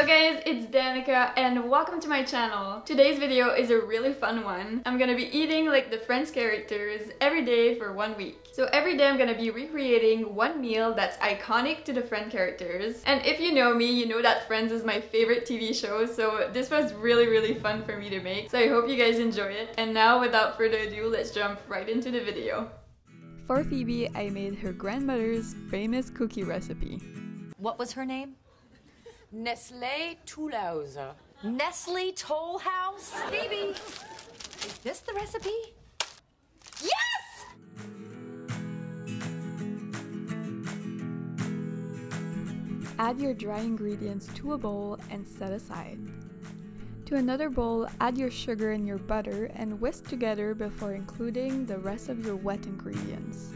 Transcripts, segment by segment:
Hello guys, it's Danica and welcome to my channel. Today's video is a really fun one. I'm gonna be eating like the Friends characters every day for 1 week. So every day I'm gonna be recreating one meal that's iconic to the Friends characters. And if you know me, you know that Friends is my favorite TV show, so this was really fun for me to make. So I hope you guys enjoy it. And now without further ado, let's jump right into the video. For Phoebe, I made her grandmother's famous cookie recipe. What was her name? Nestle Tollhouse. Nestle Tollhouse? Baby! Is this the recipe? Yes! Add your dry ingredients to a bowl and set aside. To another bowl, add your sugar and your butter and whisk together before including the rest of your wet ingredients.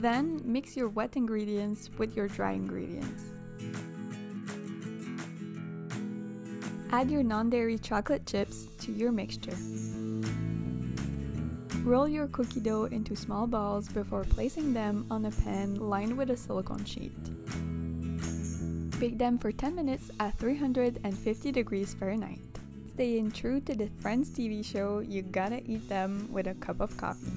Then, mix your wet ingredients with your dry ingredients. Add your non-dairy chocolate chips to your mixture. Roll your cookie dough into small balls before placing them on a pan lined with a silicone sheet. Bake them for 10 minutes at 350 degrees Fahrenheit. Staying true to the Friends TV show, you gotta eat them with a cup of coffee.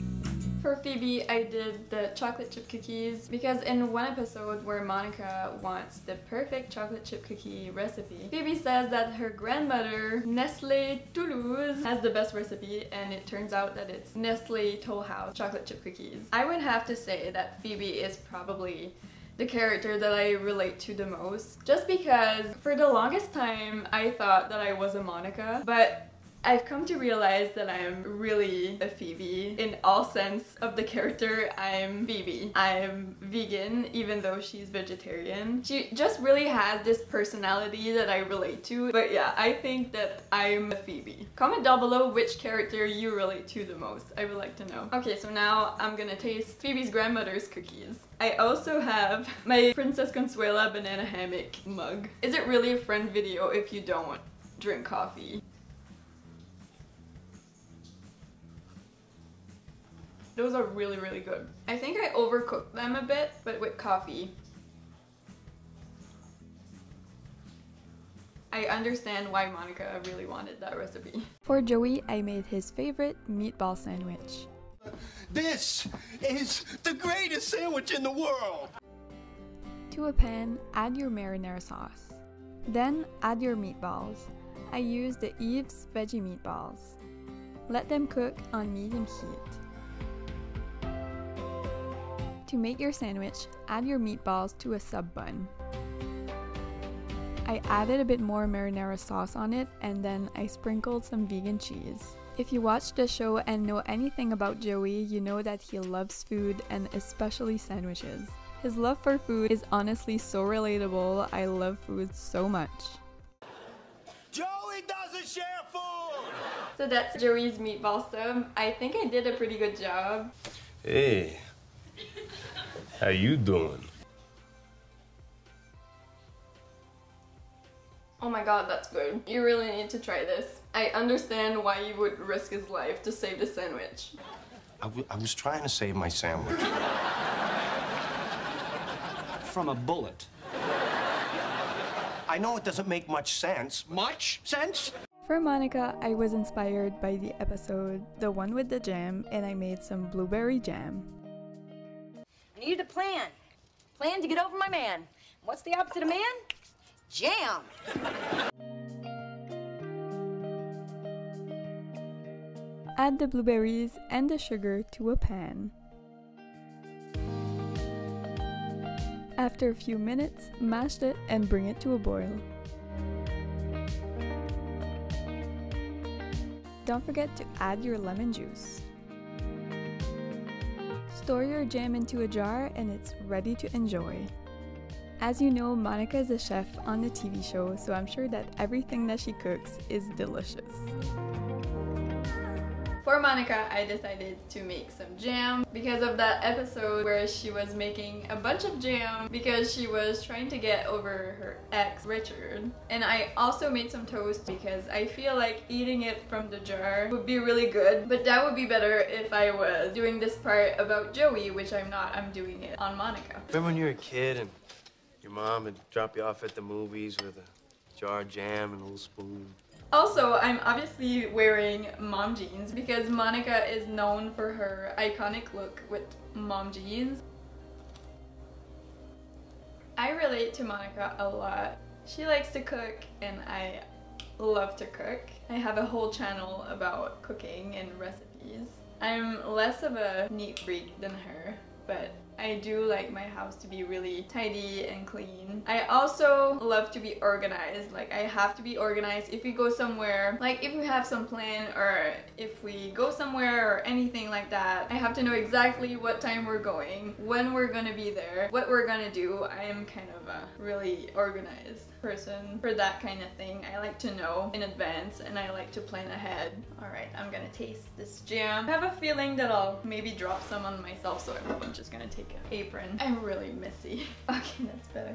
For Phoebe, I did the chocolate chip cookies because in one episode where Monica wants the perfect chocolate chip cookie recipe, Phoebe says that her grandmother, Nestle Toulouse, has the best recipe, and it turns out that it's Nestle Tollhouse chocolate chip cookies. I would have to say that Phoebe is probably the character that I relate to the most, just because for the longest time I thought that I was a Monica, but I've come to realize that I'm really a Phoebe. In all sense of the character, I'm Phoebe. I'm vegan, even though she's vegetarian. She just really has this personality that I relate to, but yeah, I think that I'm a Phoebe. Comment down below which character you relate to the most. I would like to know. Okay, so now I'm gonna taste Phoebe's grandmother's cookies. I also have my Princess Consuela Banana Hammock mug. Is it really a Friend video if you don't drink coffee? Those are really good. I think I overcooked them a bit, but with coffee. I understand why Monica really wanted that recipe. For Joey, I made his favorite meatball sandwich. This is the greatest sandwich in the world! To a pan, add your marinara sauce. Then add your meatballs. I use the Yves veggie meatballs. Let them cook on medium heat. To make your sandwich, add your meatballs to a sub bun. I added a bit more marinara sauce on it, and then I sprinkled some vegan cheese. If you watch the show and know anything about Joey, you know that he loves food and especially sandwiches. His love for food is honestly so relatable. I love food so much. Joey doesn't share food! So that's Joey's meatball sub. I think I did a pretty good job. Hey. How you doing? Oh my god, that's good. You really need to try this. I understand why you would risk his life to save the sandwich. I was trying to save my sandwich. From a bullet. I know it doesn't make much sense. Much sense? For Monica, I was inspired by the episode The One with the Jam, and I made some blueberry jam. I needed a plan. Plan to get over my man. What's the opposite of man? Jam! Add the blueberries and the sugar to a pan. After a few minutes, mash it and bring it to a boil. Don't forget to add your lemon juice. Store your jam into a jar and it's ready to enjoy. As you know, Monica is a chef on the TV show, so I'm sure that everything that she cooks is delicious. For Monica, I decided to make some jam because of that episode where she was making a bunch of jam because she was trying to get over her ex, Richard. And I also made some toast because I feel like eating it from the jar would be really good, but that would be better if I was doing this part about Joey, which I'm not. I'm doing it on Monica. Remember when you were a kid and your mom would drop you off at the movies with a jar of jam and a little spoon? Also, I'm obviously wearing mom jeans because Monica is known for her iconic look with mom jeans. I relate to Monica a lot. She likes to cook and I love to cook. I have a whole channel about cooking and recipes. I'm less of a neat freak than her, but I do like my house to be really tidy and clean. I also love to be organized. Like, I have to be organized. If we go somewhere, like if we have some plan or if we go somewhere or anything like that, I have to know exactly what time we're going, when we're gonna be there, what we're gonna do. I am kind of a really organized person for that kind of thing. I like to know in advance and I like to plan ahead. Alright, I'm gonna taste this jam. I have a feeling that I'll maybe drop some on myself, so everyone's just gonna take an apron. I'm really messy. Okay, that's better.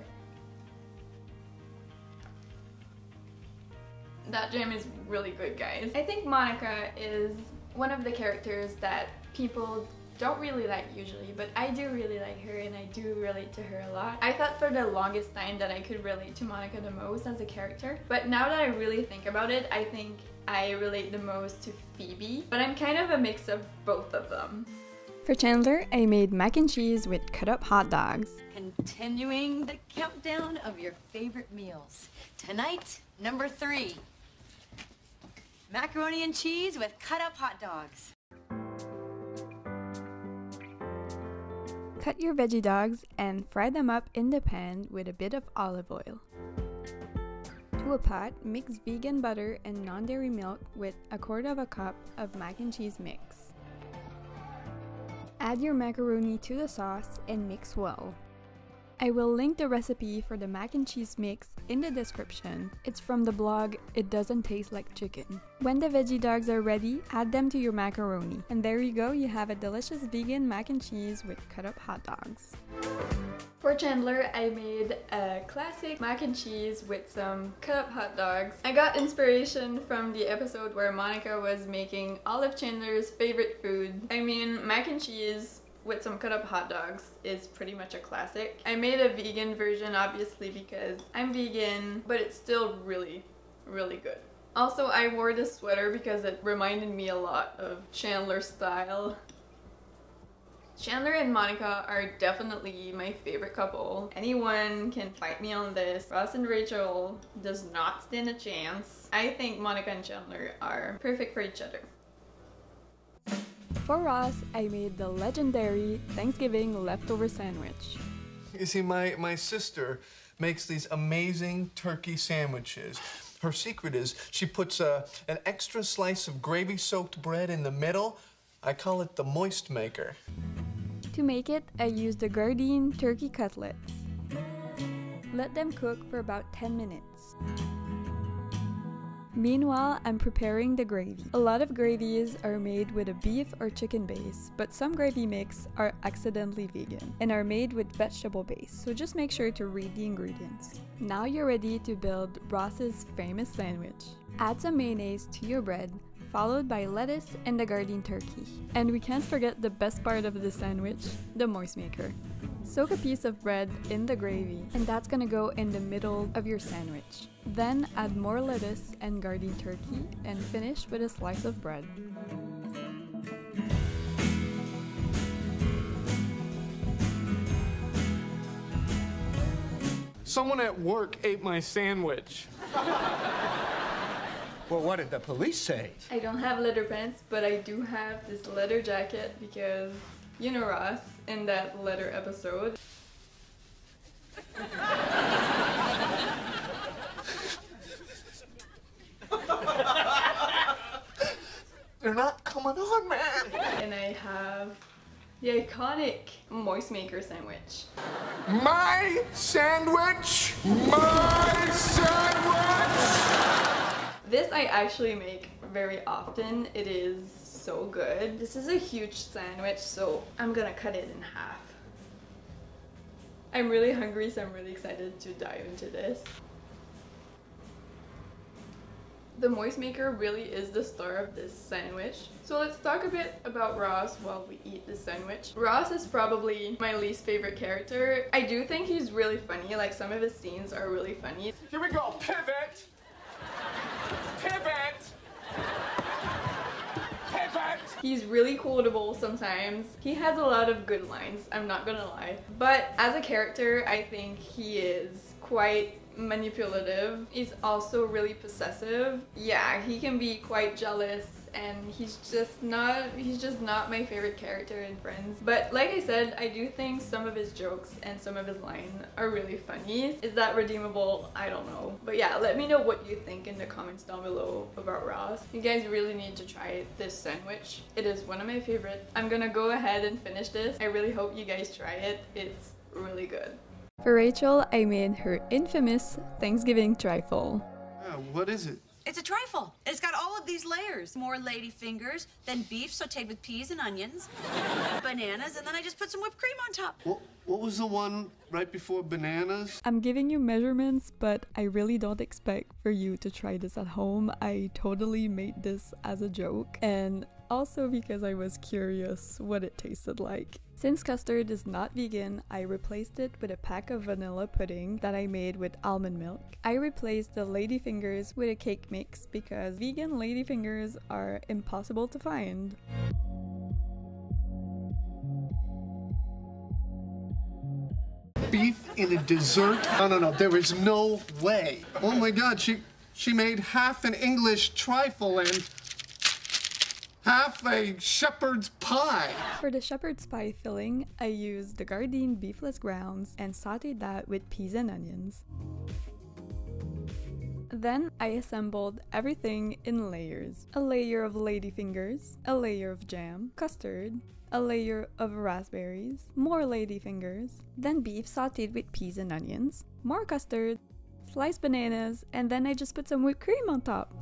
That jam is really good, guys. I think Monica is one of the characters that people don't really like usually, but I do really like her and I do relate to her a lot. I thought for the longest time that I could relate to Monica the most as a character, but now that I really think about it, I think I relate the most to Phoebe, but I'm kind of a mix of both of them. For Chandler, I made mac and cheese with cut-up hot dogs. Continuing the countdown of your favorite meals. Tonight, number 3. Macaroni and cheese with cut-up hot dogs. Cut your veggie dogs and fry them up in the pan with a bit of olive oil. To a pot, mix vegan butter and non-dairy milk with 1/4 cup of mac and cheese mix. Add your macaroni to the sauce and mix well. I will link the recipe for the mac and cheese mix in the description. It's from the blog It Doesn't Taste Like Chicken. When the veggie dogs are ready, add them to your macaroni. And there you go, you have a delicious vegan mac and cheese with cut-up hot dogs. For Chandler, I made a classic mac and cheese with some cut-up hot dogs. I got inspiration from the episode where Monica was making all of Chandler's favorite food. I mean, mac and cheese with some cut-up hot dogs is pretty much a classic. I made a vegan version obviously because I'm vegan, but it's still really, really good. Also, I wore this sweater because it reminded me a lot of Chandler's style. Chandler and Monica are definitely my favorite couple. Anyone can fight me on this. Ross and Rachel does not stand a chance. I think Monica and Chandler are perfect for each other. For Ross, I made the legendary Thanksgiving leftover sandwich. You see, my sister makes these amazing turkey sandwiches. Her secret is she puts an extra slice of gravy-soaked bread in the middle. I call it the moist maker. To make it, I used the Gardein turkey cutlets. Let them cook for about 10 minutes. Meanwhile, I'm preparing the gravy. A lot of gravies are made with a beef or chicken base, but some gravy mix are accidentally vegan and are made with vegetable base, so just make sure to read the ingredients. Now you're ready to build Ross's famous sandwich. Add some mayonnaise to your bread, followed by lettuce and the Gardein turkey. And we can't forget the best part of the sandwich, the moist maker. Soak a piece of bread in the gravy, and that's gonna go in the middle of your sandwich. Then add more lettuce and Gardein turkey, and finish with a slice of bread. Someone at work ate my sandwich. Well, what did the police say? I don't have leather pants, but I do have this leather jacket because, you know, Ross in that leather episode. They're not coming on, man! And I have the iconic moist maker sandwich. My sandwich! My sandwich! This I actually make very often. It is so good. This is a huge sandwich, so I'm gonna cut it in half. I'm really hungry, so I'm really excited to dive into this. The moist maker really is the star of this sandwich. So let's talk a bit about Ross while we eat this sandwich. Ross is probably my least favorite character. I do think he's really funny, like some of his scenes are really funny. Here we go, pivot! Pivot! Pivot! He's really quotable sometimes. He has a lot of good lines, I'm not gonna lie. But as a character, I think he is quite manipulative. He's also really possessive. Yeah, he can be quite jealous, and he's just not my favorite character in Friends. But like I said, I do think some of his jokes and some of his lines are really funny. Is that redeemable? I don't know. But yeah, let me know what you think in the comments down below about Ross. You guys really need to try this sandwich. It is one of my favorites. I'm gonna go ahead and finish this. I really hope you guys try it. It's really good. For Rachel, I made her infamous Thanksgiving trifle. What is it? It's a trifle. It's got all of these layers. More lady fingers, then beef sauteed with peas and onions, bananas, and then I just put some whipped cream on top. What was the one right before bananas? I'm giving you measurements, but I really don't expect for you to try this at home. I totally made this as a joke, and also because I was curious what it tasted like. Since custard is not vegan, I replaced it with a pack of vanilla pudding that I made with almond milk. I replaced the ladyfingers with a cake mix because vegan ladyfingers are impossible to find. Beef in a dessert? No, there is no way. Oh my God, she made half an English trifle and half a shepherd's pie. For the shepherd's pie filling, I used the Gardein beefless grounds and sauteed that with peas and onions. Then I assembled everything in layers. A layer of ladyfingers, a layer of jam, custard, a layer of raspberries, more ladyfingers, then beef sauteed with peas and onions, more custard, sliced bananas, and then I just put some whipped cream on top.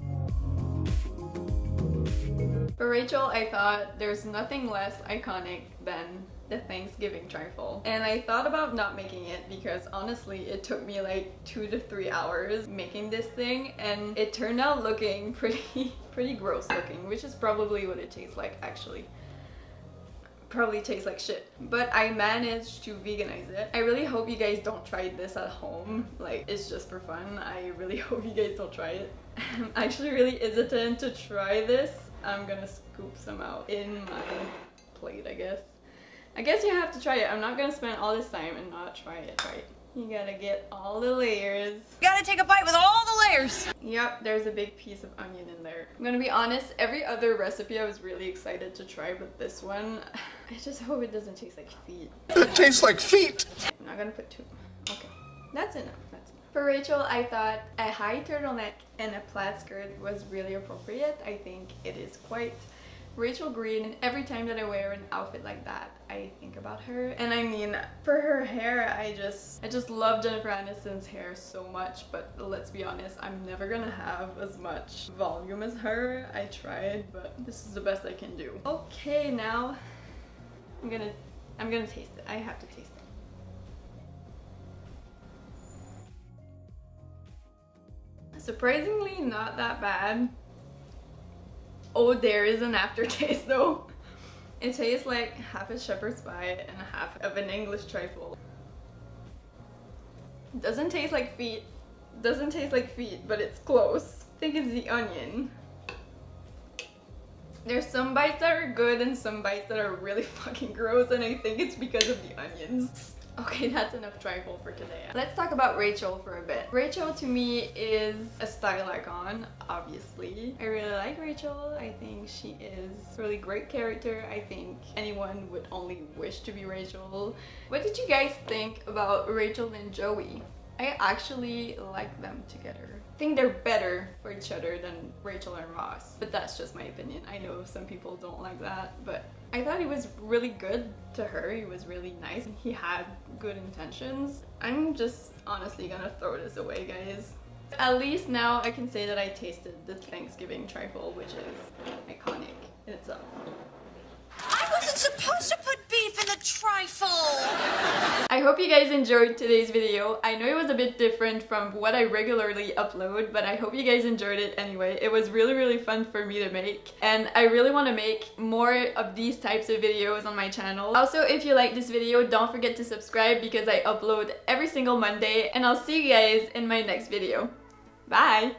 For Rachel, I thought there's nothing less iconic than the Thanksgiving trifle. And I thought about not making it because honestly, it took me like 2 to 3 hours making this thing, and it turned out looking pretty gross looking, which is probably what it tastes like actually. Probably tastes like shit, but I managed to veganize it. I really hope you guys don't try this at home, like it's just for fun. I really hope you guys don't try it. I'm actually really hesitant to try this. I'm gonna scoop some out in my plate, I guess. I guess you have to try it. I'm not gonna spend all this time and not try it, right? You gotta get all the layers. You gotta take a bite with all the layers! Yep, there's a big piece of onion in there. I'm gonna be honest, every other recipe I was really excited to try, but this one, I just hope it doesn't taste like feet. It tastes like feet! I'm not gonna put too much. Okay, that's enough, that's enough. For Rachel, I thought a high turtleneck and a plaid skirt was really appropriate. I think it is quite Rachel Green, and every time that I wear an outfit like that, I think about her. And I mean, for her hair, I just love Jennifer Aniston's hair so much, but let's be honest, I'm never gonna have as much volume as her. I tried, but this is the best I can do. Okay, now I'm gonna taste it. I have to taste it. Surprisingly not that bad. Oh, there is an aftertaste though. It tastes like half a shepherd's pie and half of an English trifle. Doesn't taste like feet. Doesn't taste like feet, but it's close. I think it's the onion. There's some bites that are good and some bites that are really fucking gross, and I think it's because of the onions. Okay, that's enough trifle for today. Let's talk about Rachel for a bit. Rachel to me is a style icon, obviously. I really like Rachel. I think she is a really great character. I think anyone would only wish to be Rachel. What did you guys think about Rachel and Joey? I actually like them together. I think they're better for each other than Rachel and Ross, but that's just my opinion. I know some people don't like that, but I thought he was really good to her. He was really nice and he had good intentions. I'm just honestly gonna throw this away, guys. At least now I can say that I tasted the Thanksgiving trifle, which is iconic in itself. I wasn't supposed to put beef in the trifle! I hope you guys enjoyed today's video. I know it was a bit different from what I regularly upload, but I hope you guys enjoyed it anyway. It was really, really fun for me to make, and I really want to make more of these types of videos on my channel. Also, if you like this video, don't forget to subscribe because I upload every single Monday, and I'll see you guys in my next video. Bye!